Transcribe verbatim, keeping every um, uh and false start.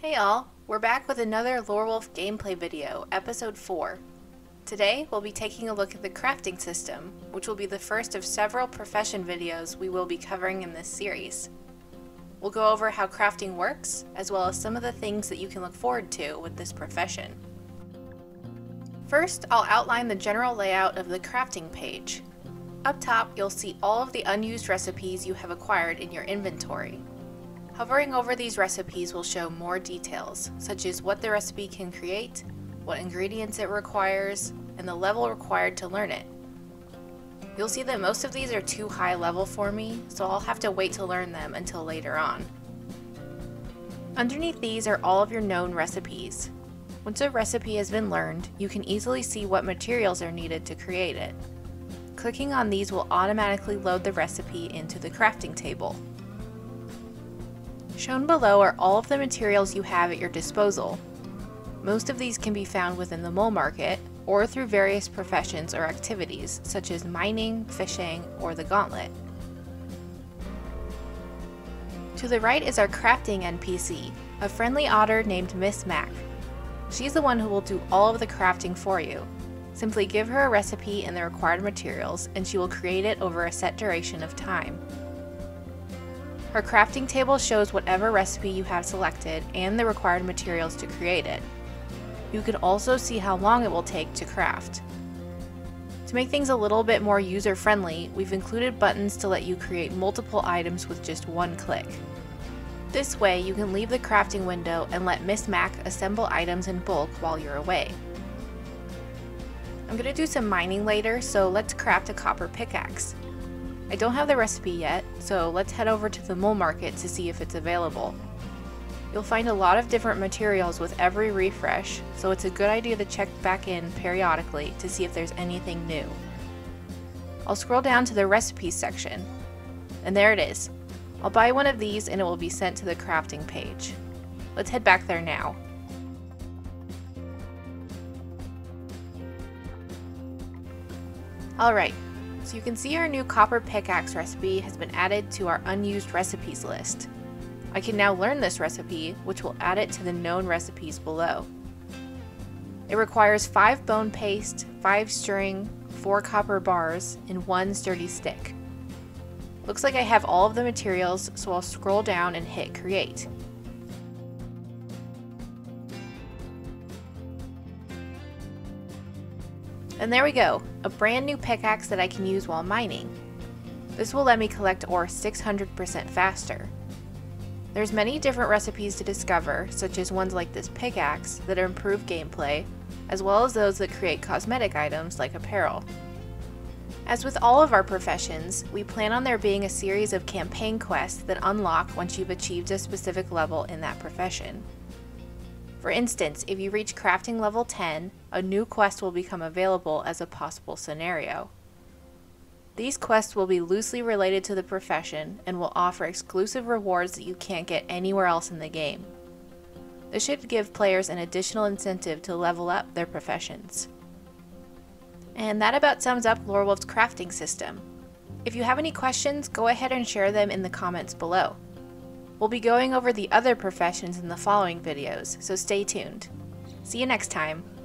Hey all, we're back with another Lorwolf gameplay video, episode four. Today, we'll be taking a look at the crafting system, which will be the first of several profession videos we will be covering in this series. We'll go over how crafting works, as well as some of the things that you can look forward to with this profession. First, I'll outline the general layout of the crafting page. Up top, you'll see all of the unused recipes you have acquired in your inventory. Hovering over these recipes will show more details, such as what the recipe can create, what ingredients it requires, and the level required to learn it. You'll see that most of these are too high level for me, so I'll have to wait to learn them until later on. Underneath these are all of your known recipes. Once a recipe has been learned, you can easily see what materials are needed to create it. Clicking on these will automatically load the recipe into the crafting table. Shown below are all of the materials you have at your disposal. Most of these can be found within the mole market or through various professions or activities such as mining, fishing, or the gauntlet. To the right is our crafting N P C, a friendly otter named Miss Mac. She's the one who will do all of the crafting for you. Simply give her a recipe and the required materials and she will create it over a set duration of time. Her crafting table shows whatever recipe you have selected and the required materials to create it. You can also see how long it will take to craft. To make things a little bit more user-friendly, we've included buttons to let you create multiple items with just one click. This way, you can leave the crafting window and let Miss Mac assemble items in bulk while you're away. I'm going to do some mining later, so let's craft a copper pickaxe. I don't have the recipe yet, so let's head over to the mole market to see if it's available. You'll find a lot of different materials with every refresh, so it's a good idea to check back in periodically to see if there's anything new. I'll scroll down to the recipes section, and there it is. I'll buy one of these and it will be sent to the crafting page. Let's head back there now. Alright. So you can see our new copper pickaxe recipe has been added to our unused recipes list. I can now learn this recipe, which will add it to the known recipes below. It requires five bone paste, five string, four copper bars, and one sturdy stick. Looks like I have all of the materials, so I'll scroll down and hit create. And there we go, a brand new pickaxe that I can use while mining. This will let me collect ore six hundred percent faster. There's many different recipes to discover, such as ones like this pickaxe that improve gameplay, as well as those that create cosmetic items like apparel. As with all of our professions, we plan on there being a series of campaign quests that unlock once you've achieved a specific level in that profession. For instance, if you reach crafting level ten, a new quest will become available as a possible scenario. These quests will be loosely related to the profession and will offer exclusive rewards that you can't get anywhere else in the game. This should give players an additional incentive to level up their professions. And that about sums up Lorwolf's crafting system. If you have any questions, go ahead and share them in the comments below. We'll be going over the other professions in the following videos, so stay tuned. See you next time!